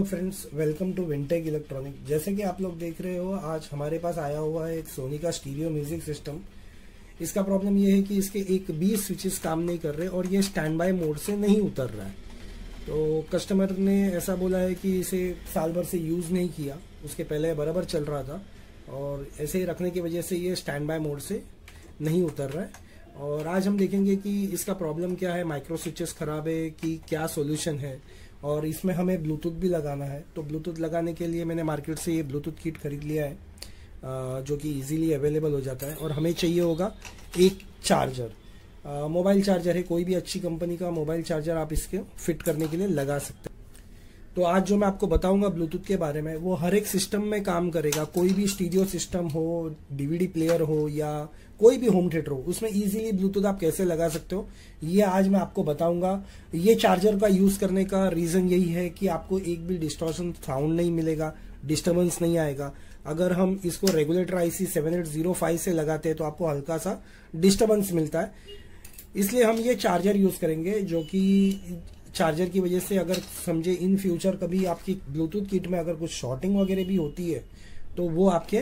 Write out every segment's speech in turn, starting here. Hello friends, welcome to Wintech electronic. जैसे कि आप लोग देख रहे हो, आज हमारे पास आया हुआ है एक सोनी का स्टीरियो म्यूजिक सिस्टम। इसका प्रॉब्लम ये है कि इसके एक भी स्विचेस काम नहीं कर रहे और ये स्टैंड बाय मोड से नहीं उतर रहा है। तो कस्टमर ने ऐसा बोला है कि इसे साल भर से यूज़ नहीं किया, उसके पहले बराबर चल रहा था और ऐसे ही रखने की वजह से ये स्टैंड बाय मोड से नहीं उतर रहा है। और आज हम देखेंगे कि इसका प्रॉब्लम क्या है, माइक्रो स्विचेस ख़राब है कि क्या सॉल्यूशन है। और इसमें हमें ब्लूटूथ भी लगाना है, तो ब्लूटूथ लगाने के लिए मैंने मार्केट से ये ब्लूटूथ किट खरीद लिया है जो कि इजीली अवेलेबल हो जाता है। और हमें चाहिए होगा एक चार्जर, मोबाइल चार्जर है, कोई भी अच्छी कंपनी का मोबाइल चार्जर आप इसके फिट करने के लिए लगा सकते हैं। तो आज जो मैं आपको बताऊंगा ब्लूटूथ के बारे में, वो हर एक सिस्टम में काम करेगा। कोई भी स्टीरियो सिस्टम हो, डीवीडी प्लेयर हो या कोई भी होम थिएटर हो, उसमें इजीली ब्लूटूथ आप कैसे लगा सकते हो ये आज मैं आपको बताऊंगा। ये चार्जर का यूज़ करने का रीज़न यही है कि आपको एक भी डिस्टॉर्शन साउंड नहीं मिलेगा, डिस्टर्बेंस नहीं आएगा। अगर हम इसको रेगुलेटर IC 7805 से लगाते हैं तो आपको हल्का सा डिस्टर्बेंस मिलता है। इसलिए हम ये चार्जर यूज़ करेंगे, जो कि चार्जर की वजह से अगर समझे इन फ्यूचर कभी आपकी ब्लूटूथ किट में अगर कुछ शॉर्टिंग वगैरह भी होती है तो वो आपके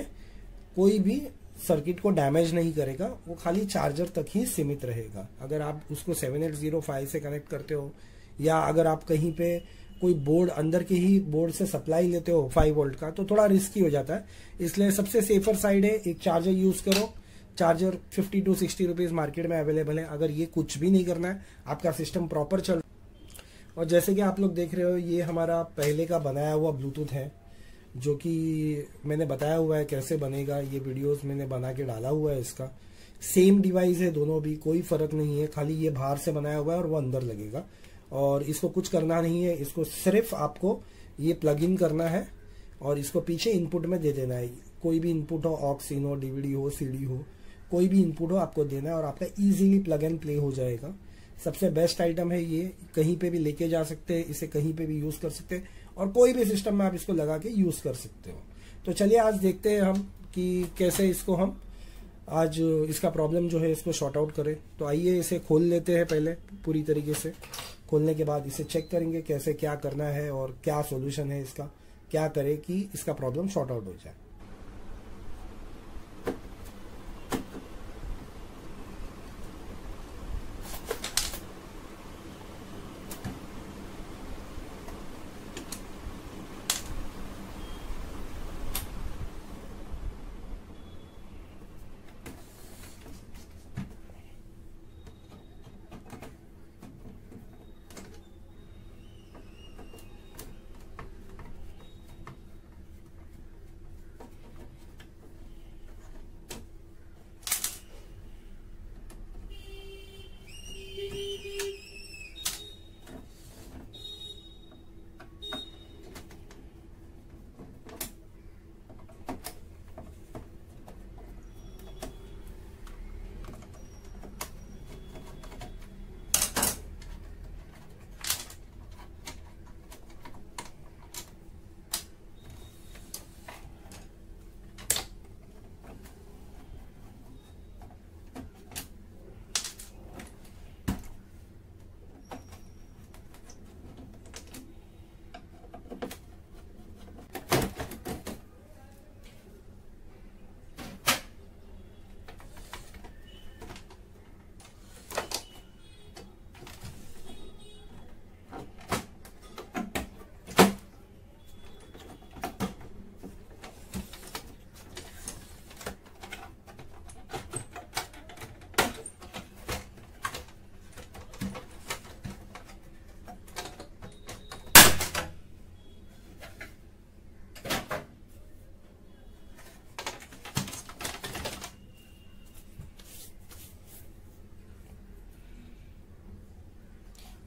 कोई भी सर्किट को डैमेज नहीं करेगा, वो खाली चार्जर तक ही सीमित रहेगा। अगर आप उसको 7805 से कनेक्ट करते हो या अगर आप कहीं पे कोई बोर्ड अंदर के ही बोर्ड से सप्लाई लेते हो 5 वोल्ट का, तो थोड़ा रिस्की हो जाता है। इसलिए सबसे सेफर साइड है एक चार्जर यूज़ करो। चार्जर 50 to 60 रुपीज़ मार्केट में अवेलेबल है। अगर ये कुछ भी नहीं करना है, आपका सिस्टम प्रॉपर चल। और जैसे कि आप लोग देख रहे हो, ये हमारा पहले का बनाया हुआ ब्लूटूथ है, जो कि मैंने बताया हुआ है कैसे बनेगा, ये वीडियोस मैंने बना के डाला हुआ है। इसका सेम डिवाइस है, दोनों भी कोई फ़र्क नहीं है, खाली ये बाहर से बनाया हुआ है और वो अंदर लगेगा। और इसको कुछ करना नहीं है, इसको सिर्फ आपको ये प्लग इन करना है और इसको पीछे इनपुट में दे देना है। कोई भी इनपुट हो, ऑक्स इन हो, DVD हो, CD हो, कोई भी इनपुट हो आपको देना है और आपका ईजिली प्लग एंड प्ले हो जाएगा। सबसे बेस्ट आइटम है ये, कहीं पे भी लेके जा सकते हैं, इसे कहीं पे भी यूज़ कर सकते हैं और कोई भी सिस्टम में आप इसको लगा के यूज़ कर सकते हो। तो चलिए आज देखते हैं हम कि कैसे इसको हम आज इसका प्रॉब्लम जो है इसको शॉर्ट आउट करें। तो आइए इसे खोल लेते हैं, पहले पूरी तरीके से खोलने के बाद इसे चेक करेंगे कैसे क्या करना है और क्या सोल्यूशन है इसका, क्या करें कि इसका प्रॉब्लम शॉर्ट आउट हो जाए।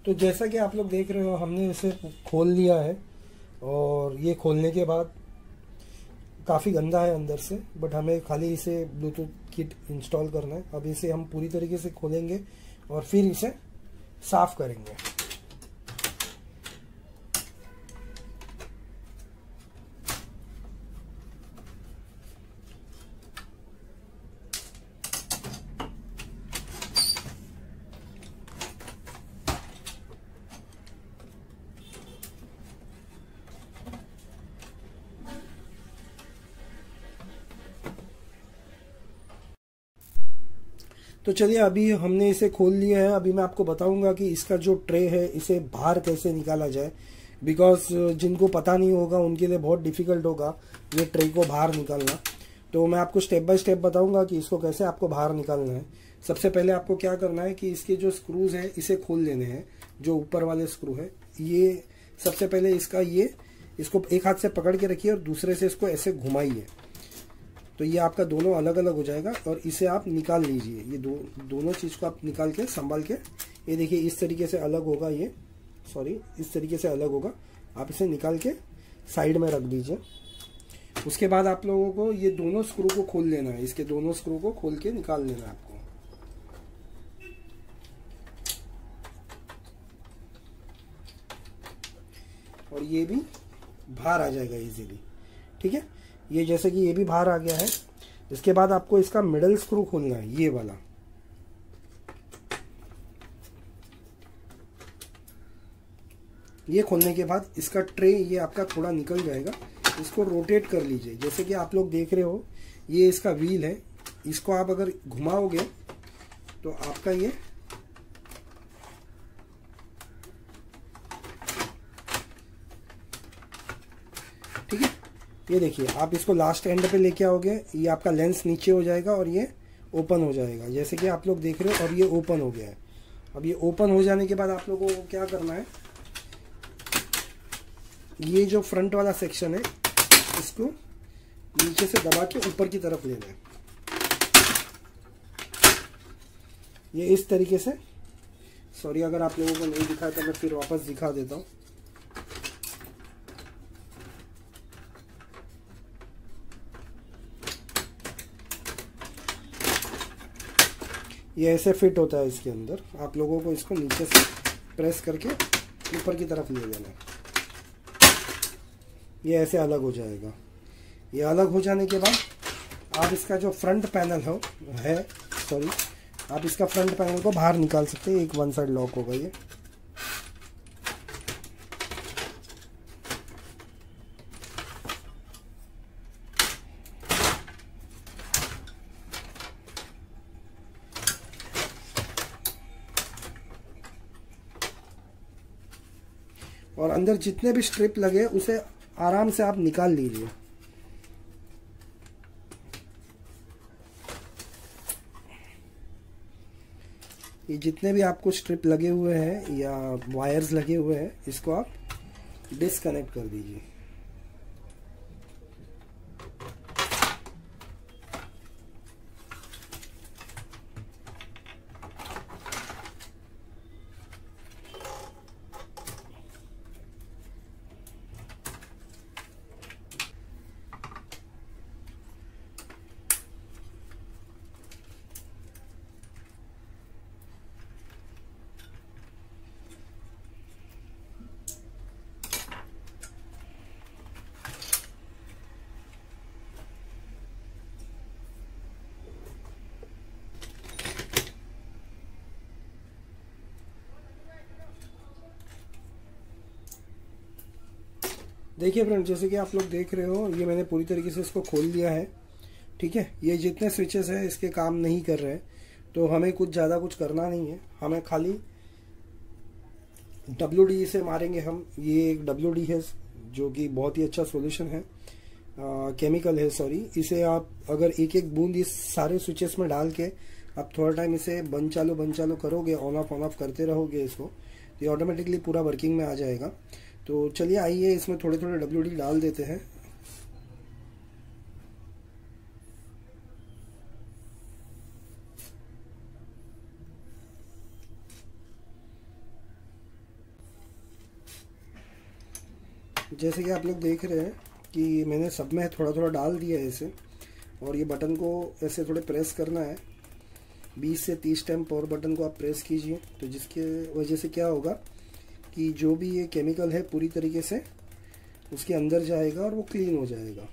तो जैसा कि आप लोग देख रहे हो, हमने इसे खोल लिया है और ये खोलने के बाद काफ़ी गंदा है अंदर से, बट हमें खाली इसे ब्लूटूथ किट इंस्टॉल करना है। अब इसे हम पूरी तरीके से खोलेंगे और फिर इसे साफ़ करेंगे। तो चलिए अभी हमने इसे खोल लिया है। अभी मैं आपको बताऊंगा कि इसका जो ट्रे है इसे बाहर कैसे निकाला जाए, बिकॉज जिनको पता नहीं होगा उनके लिए बहुत डिफिकल्ट होगा ये ट्रे को बाहर निकालना। तो मैं आपको स्टेप बाय स्टेप बताऊंगा कि इसको कैसे आपको बाहर निकालना है। सबसे पहले आपको क्या करना है कि इसके जो स्क्रूज है इसे खोल लेने हैं, जो ऊपर वाले स्क्रू है ये। सबसे पहले इसका ये इसको एक हाथ से पकड़ के रखिए और दूसरे से इसको ऐसे घुमाइए, तो ये आपका दोनों अलग अलग हो जाएगा और इसे आप निकाल लीजिए। ये दोनों चीज़ को आप निकाल के संभाल के, ये देखिए इस तरीके से अलग होगा, ये सॉरी इस तरीके से अलग होगा। आप इसे निकाल के साइड में रख दीजिए। उसके बाद आप लोगों को ये दोनों स्क्रू को खोल लेना है, इसके दोनों स्क्रू को खोल के निकाल लेना है आपको। और ये भी बाहर आ जाएगा इजीली, ठीक है। ये जैसे कि ये भी बाहर आ गया है। इसके बाद आपको इसका मिडल स्क्रू खोलना है, ये वाला। ये खोलने के बाद इसका ट्रे ये आपका थोड़ा निकल जाएगा, इसको रोटेट कर लीजिए। जैसे कि आप लोग देख रहे हो ये इसका व्हील है, इसको आप अगर घुमाओगे तो आपका ये ठीक है। ये देखिए आप इसको लास्ट एंड पे लेके आओगे, ये आपका लेंस नीचे हो जाएगा और ये ओपन हो जाएगा, जैसे कि आप लोग देख रहे हो। और ये ओपन हो गया है। अब ये ओपन हो जाने के बाद आप लोगों को क्या करना है, ये जो फ्रंट वाला सेक्शन है इसको नीचे से दबा के ऊपर की तरफ लेना है। ये इस तरीके से, सॉरी अगर आप लोगों को नहीं दिखाया तो मैं फिर वापस दिखा देता हूँ। ये ऐसे फिट होता है इसके अंदर। आप लोगों को इसको नीचे से प्रेस करके ऊपर की तरफ ले लेना है, ये ऐसे अलग हो जाएगा। ये अलग हो जाने के बाद आप इसका जो फ्रंट पैनल आप इसका फ्रंट पैनल को बाहर निकाल सकते हैं। एक वन साइड लॉक होगा ये, और अंदर जितने भी स्ट्रिप लगे उसे आराम से आप निकाल लीजिए। ये जितने भी आपको स्ट्रिप लगे हुए हैं या वायर्स लगे हुए हैं इसको आप डिस्कनेक्ट कर दीजिए। देखिए फ्रेंड, जैसे कि आप लोग देख रहे हो ये मैंने पूरी तरीके से इसको खोल लिया है, ठीक है। ये जितने स्विचेस हैं इसके काम नहीं कर रहे, तो हमें कुछ ज़्यादा कुछ करना नहीं है। हमें खाली WD से मारेंगे हम। ये एक WD है जो कि बहुत ही अच्छा सॉल्यूशन है, केमिकल है सॉरी। इसे आप अगर एक एक बूंद इस सारे स्विचेस में डाल के आप थोड़ा टाइम इसे बंद चालू करोगे, ऑन ऑफ करते रहोगे इसको, तो ये ऑटोमेटिकली पूरा वर्किंग में आ जाएगा। तो चलिए आइए इसमें थोड़े थोड़े WD डाल देते हैं। जैसे कि आप लोग देख रहे हैं कि मैंने सब में थोड़ा थोड़ा डाल दिया है इसे, और ये बटन को ऐसे थोड़े प्रेस करना है। 20 से 30 टाइम पावर बटन को आप प्रेस कीजिए, तो जिसके वजह से क्या होगा कि जो भी ये केमिकल है पूरी तरीके से उसके अंदर जाएगा और वो क्लीन हो जाएगा।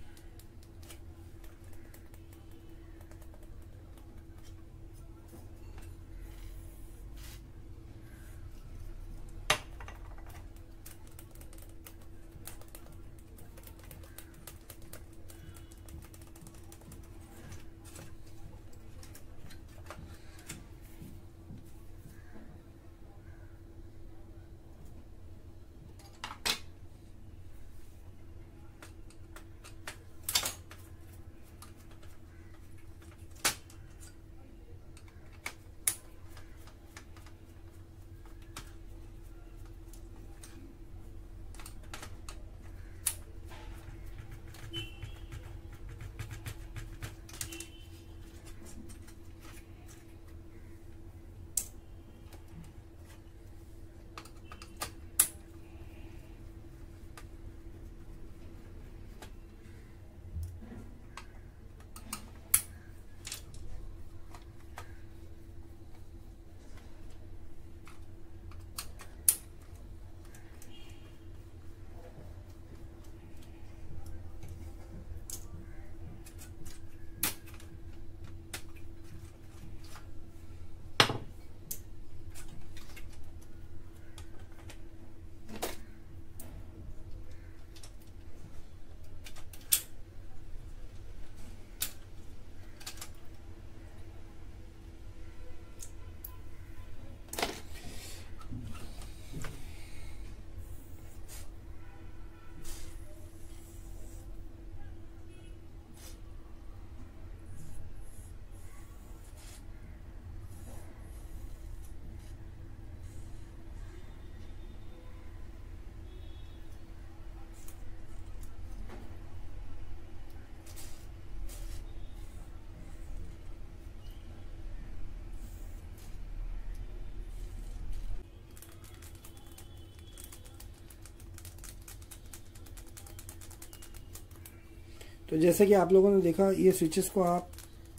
तो जैसे कि आप लोगों ने देखा, ये स्विचेस को आप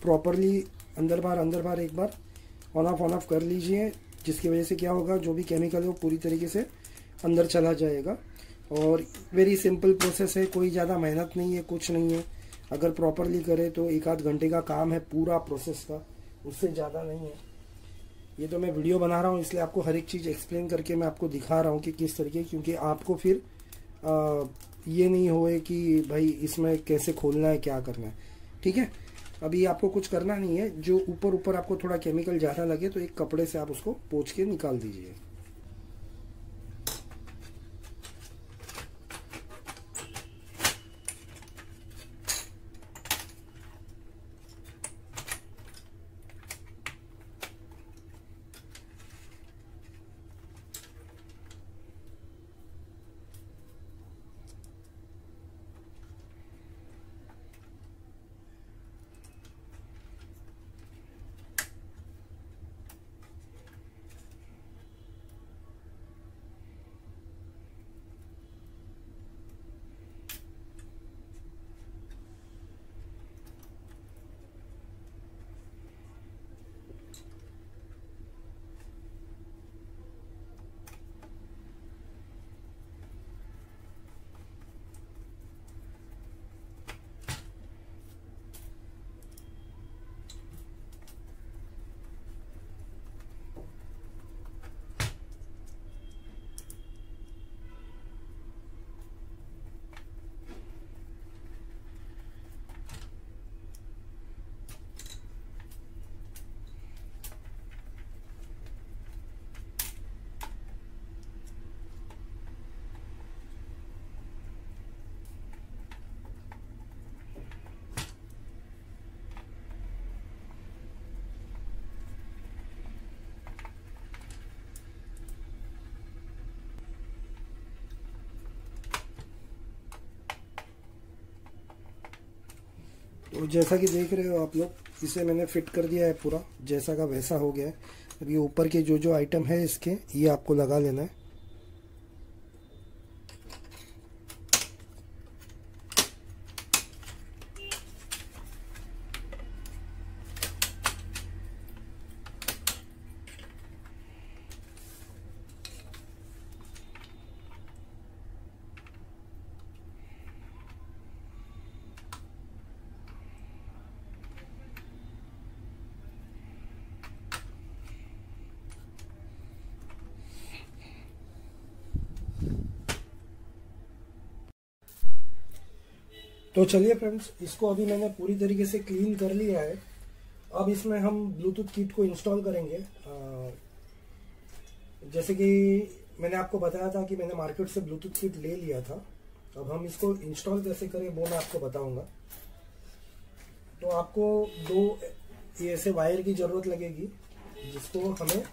प्रॉपरली अंदर बाहर एक बार ऑन ऑफ कर लीजिए, जिसकी वजह से क्या होगा, जो भी केमिकल है वो पूरी तरीके से अंदर चला जाएगा। और वेरी सिंपल प्रोसेस है, कोई ज़्यादा मेहनत नहीं है, कुछ नहीं है। अगर प्रॉपरली करें तो एक आध घंटे का काम है पूरा प्रोसेस का, उससे ज़्यादा नहीं है। ये तो मैं वीडियो बना रहा हूँ इसलिए आपको हर एक चीज़ एक्सप्लेन करके मैं आपको दिखा रहा हूँ कि किस तरीके, क्योंकि आपको फिर ये नहीं होए कि भाई इसमें कैसे खोलना है क्या करना है। ठीक है, अभी आपको कुछ करना नहीं है। जो ऊपर ऊपर आपको थोड़ा केमिकल ज़्यादा लगे तो एक कपड़े से आप उसको पोंछ के निकाल दीजिए। तो जैसा कि देख रहे हो आप लोग, इसे मैंने फिट कर दिया है पूरा, जैसा का वैसा हो गया है। अब ये ऊपर के जो जो आइटम है इसके, ये आपको लगा लेना है। तो चलिए फ्रेंड्स, इसको अभी मैंने पूरी तरीके से क्लीन कर लिया है। अब इसमें हम ब्लूटूथ किट को इंस्टॉल करेंगे। जैसे कि मैंने आपको बताया था कि मैंने मार्केट से ब्लूटूथ किट ले लिया था। अब हम इसको इंस्टॉल कैसे करें वो मैं आपको बताऊंगा। तो आपको दो ऐसे वायर की ज़रूरत लगेगी, जिसको हमें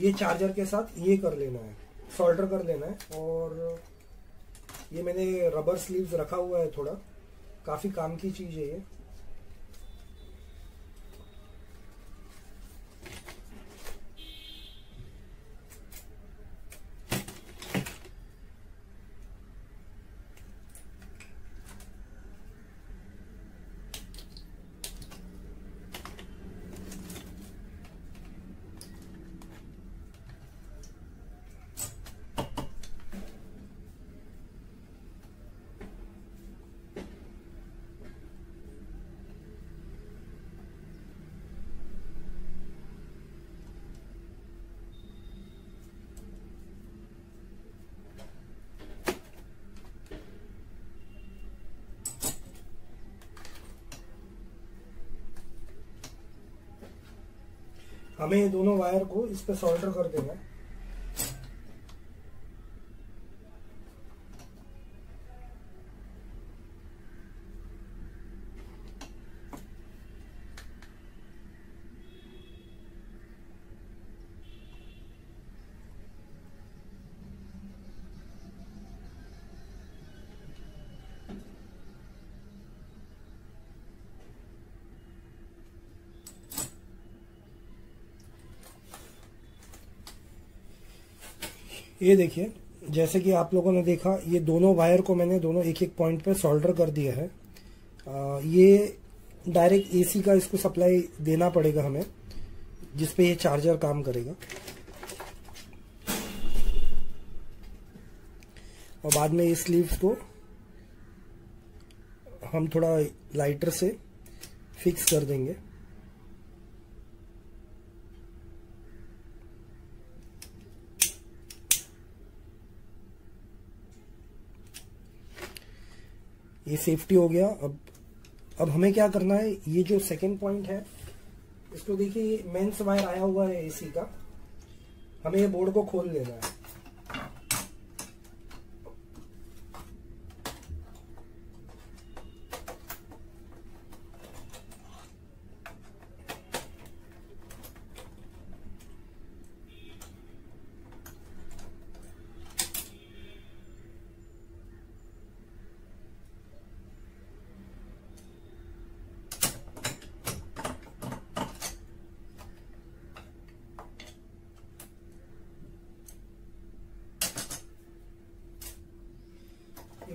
ये चार्जर के साथ ये कर लेना है, सोल्डर कर लेना है। और ये मैंने रबर स्लीव्स रखा हुआ है, थोड़ा काफ़ी काम की चीज़ है ये। हमें ये दोनों वायर को इस पे सोल्डर कर देना है। ये देखिए, जैसे कि आप लोगों ने देखा, ये दोनों वायर को मैंने दोनों एक एक पॉइंट पे सोल्डर कर दिया है। ये डायरेक्ट एसी का इसको सप्लाई देना पड़ेगा हमें, जिसपे ये चार्जर काम करेगा। और बाद में ये स्लीव्स को हम थोड़ा लाइटर से फिक्स कर देंगे। ये सेफ्टी हो गया। अब हमें क्या करना है, ये जो सेकंड पॉइंट है इसको देखिए, मेंस वायर आया हुआ है एसी का, हमें ये बोर्ड को खोल लेना है।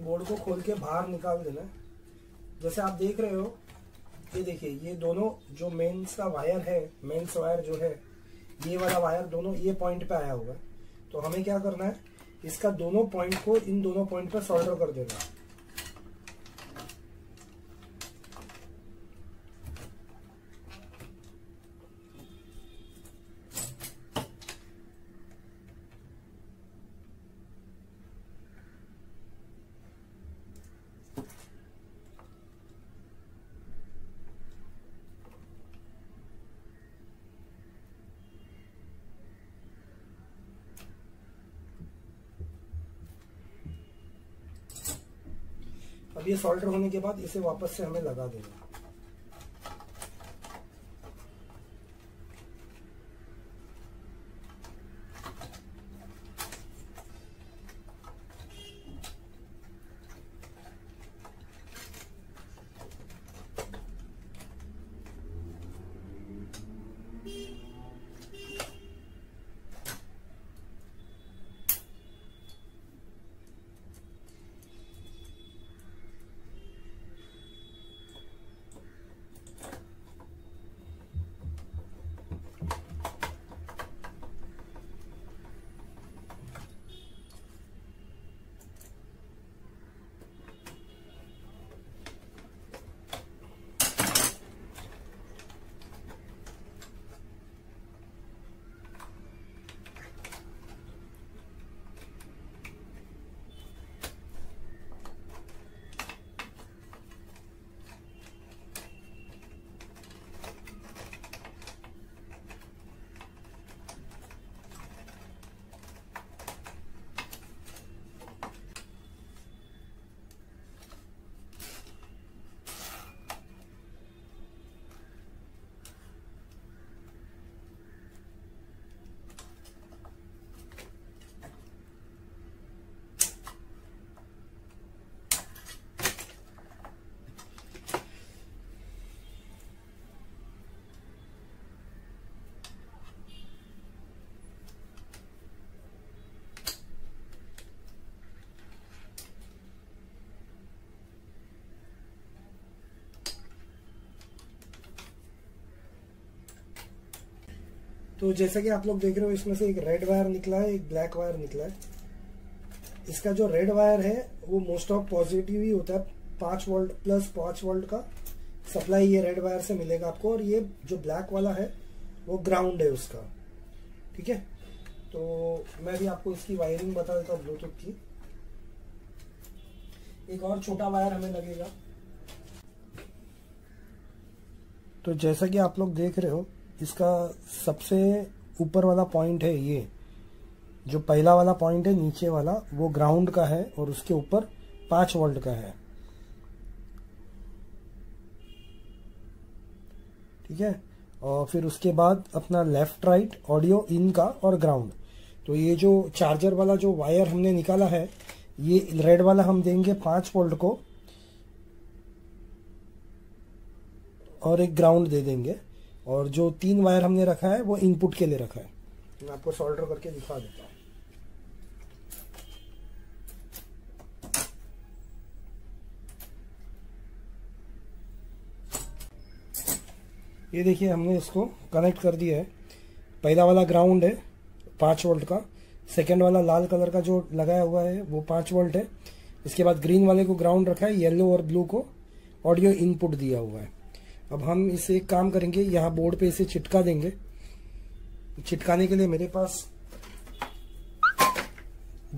बोर्ड को खोल के बाहर निकाल देना। जैसे आप देख रहे हो, ये देखिए, ये दोनों जो मेंस का वायर है, मेंस वायर जो है, ये वाला वायर दोनों ये पॉइंट पे आया होगा। तो हमें क्या करना है, इसका दोनों पॉइंट को इन दोनों पॉइंट पे सोल्डर कर देना। अब ये सोल्डर होने के बाद इसे वापस से हमें लगा देना। तो जैसा कि आप लोग देख रहे हो, इसमें से एक रेड वायर निकला है, एक ब्लैक वायर निकला है। इसका जो रेड वायर है वो मोस्ट ऑफ पॉजिटिव ही होता है, 5 वोल्ट प्लस 5 वोल्ट का सप्लाई ये रेड वायर से मिलेगा आपको। और ये जो ब्लैक वाला है वो ग्राउंड है उसका, ठीक है। तो मैं भी आपको इसकी वायरिंग बता देता हूँ ब्लूटूथ की। एक और छोटा वायर हमें लगेगा। तो जैसा कि आप लोग देख रहे हो, इसका सबसे ऊपर वाला पॉइंट है, ये जो पहला वाला पॉइंट है नीचे वाला, वो ग्राउंड का है और उसके ऊपर 5 वोल्ट का है, ठीक है। और फिर उसके बाद अपना लेफ्ट राइट ऑडियो इन का और ग्राउंड। तो ये जो चार्जर वाला जो वायर हमने निकाला है, ये रेड वाला हम देंगे 5 वोल्ट को और एक ग्राउंड दे देंगे। और जो 3 वायर हमने रखा है वो इनपुट के लिए रखा है। मैं आपको सोल्डर करके दिखा देता हूँ। ये देखिए हमने इसको कनेक्ट कर दिया है। पहला वाला ग्राउंड है 5 वोल्ट का, सेकेंड वाला लाल कलर का जो लगाया हुआ है वो 5 वोल्ट है, इसके बाद ग्रीन वाले को ग्राउंड रखा है, येलो और ब्लू को ऑडियो इनपुट दिया हुआ है। अब हम इसे एक काम करेंगे, यहाँ बोर्ड पे इसे चिपका देंगे। चिपकाने के लिए मेरे पास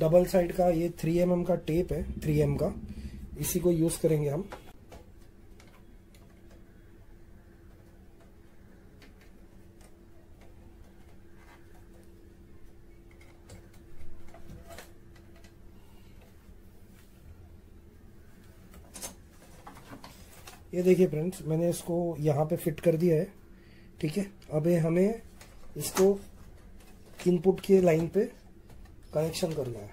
डबल साइड का ये 3mm का टेप है, 3M का, इसी को यूज करेंगे हम। ये देखिए फ्रेंड्स, मैंने इसको यहाँ पे फिट कर दिया है, ठीक है। अब हमें इसको इनपुट के लाइन पे कनेक्शन करना है,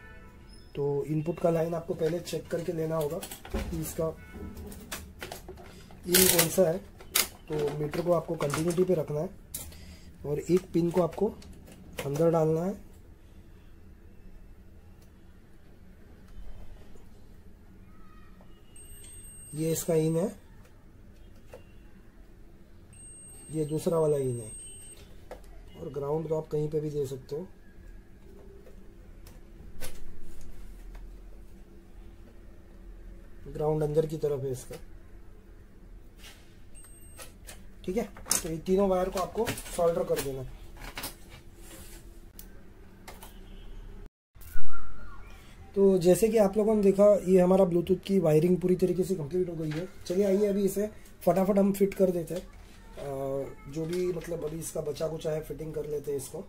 तो इनपुट का लाइन आपको पहले चेक करके लेना होगा कि इसका इन कौन सा है। तो मीटर को आपको कंटिन्यूटी पे रखना है और एक पिन को आपको अंदर डालना है। ये इसका इन है, ये दूसरा वाला इन है, और ग्राउंड तो आप कहीं पे भी दे सकते हो। ग्राउंड अंदर की तरफ है इसका, ठीक है। तो ये तीनों वायर को आपको सोल्डर कर देना। तो जैसे कि आप लोगों ने देखा, ये हमारा ब्लूटूथ की वायरिंग पूरी तरीके से कंप्लीट हो गई है। चलिए आइए अभी इसे फटाफट हम फिट कर देते हैं, जो भी मतलब अभी इसका बचा कुचा है फिटिंग कर लेते हैं इसको।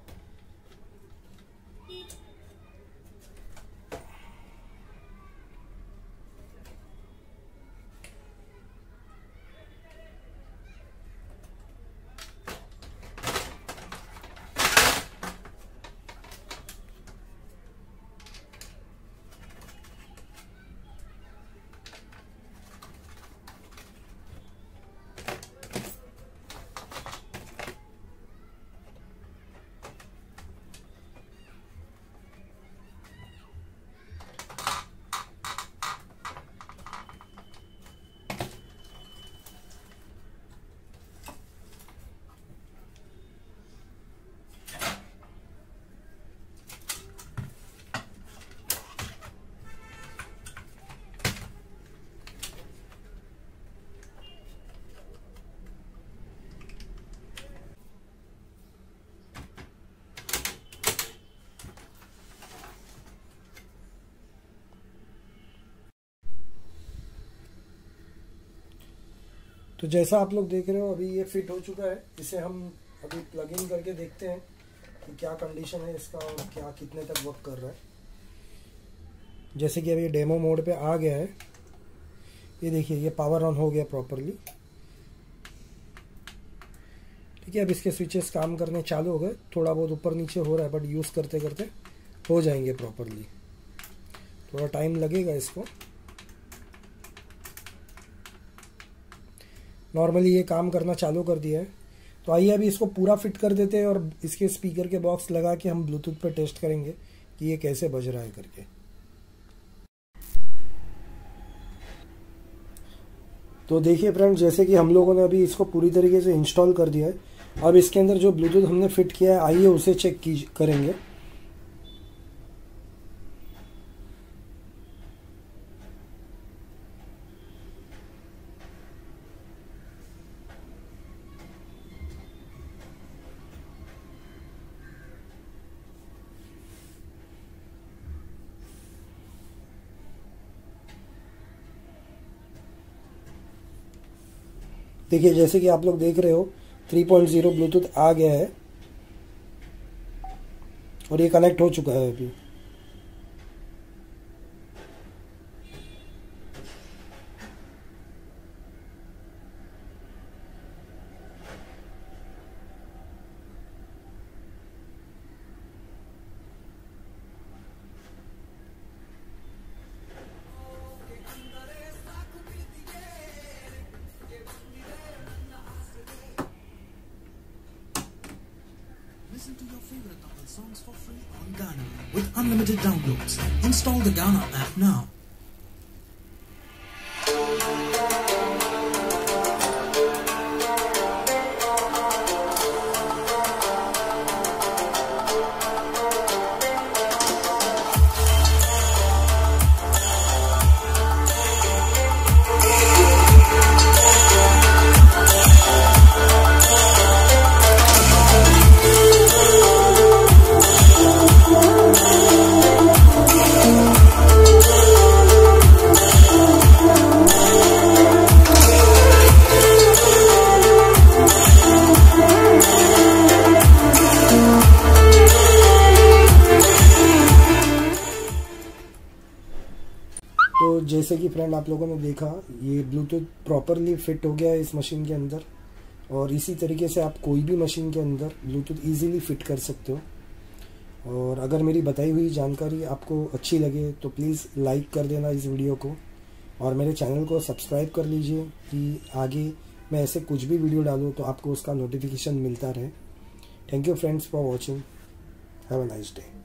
तो जैसा आप लोग देख रहे हो अभी ये फिट हो चुका है। इसे हम अभी प्लग इन करके देखते हैं कि क्या कंडीशन है इसका और क्या कितने तक वर्क कर रहा है। जैसे कि अभी डेमो मोड पे आ गया है, ये देखिए ये पावर ऑन हो गया प्रॉपरली, ठीक है। अब इसके स्विचेस काम करने चालू हो गए, थोड़ा बहुत ऊपर नीचे हो रहा है बट यूज़ करते करते हो जाएंगे प्रॉपरली। थोड़ा टाइम लगेगा इसको। नॉर्मली ये काम करना चालू कर दिया है। तो आइए अभी इसको पूरा फिट कर देते हैं और इसके स्पीकर के बॉक्स लगा के हम ब्लूटूथ पे टेस्ट करेंगे कि ये कैसे बज रहा है करके। तो देखिए फ्रेंड्स, जैसे कि हम लोगों ने अभी इसको पूरी तरीके से इंस्टॉल कर दिया है। अब इसके अंदर जो ब्लूटूथ हमने फिट किया है, आइए उसे चेक करेंगे। देखिए जैसे कि आप लोग देख रहे हो 3.0 ब्लूटूथ आ गया है और ये कनेक्ट हो चुका है अभी। Listen to your favorite Tamil songs for free on Gaana with unlimited downloads. Install the Gaana app now. Friend आप लोगों ने देखा ये ब्लूटूथ प्रॉपरली फिट हो गया है इस मशीन के अंदर, और इसी तरीके से आप कोई भी मशीन के अंदर ब्लूटूथ ईजिली फिट कर सकते हो। और अगर मेरी बताई हुई जानकारी आपको अच्छी लगे तो प्लीज़ लाइक कर देना इस वीडियो को, और मेरे चैनल को सब्सक्राइब कर लीजिए कि आगे मैं ऐसे कुछ भी वीडियो डालूँ तो आपको उसका नोटिफिकेशन मिलता रहे। Thank you friends for watching, have a nice day.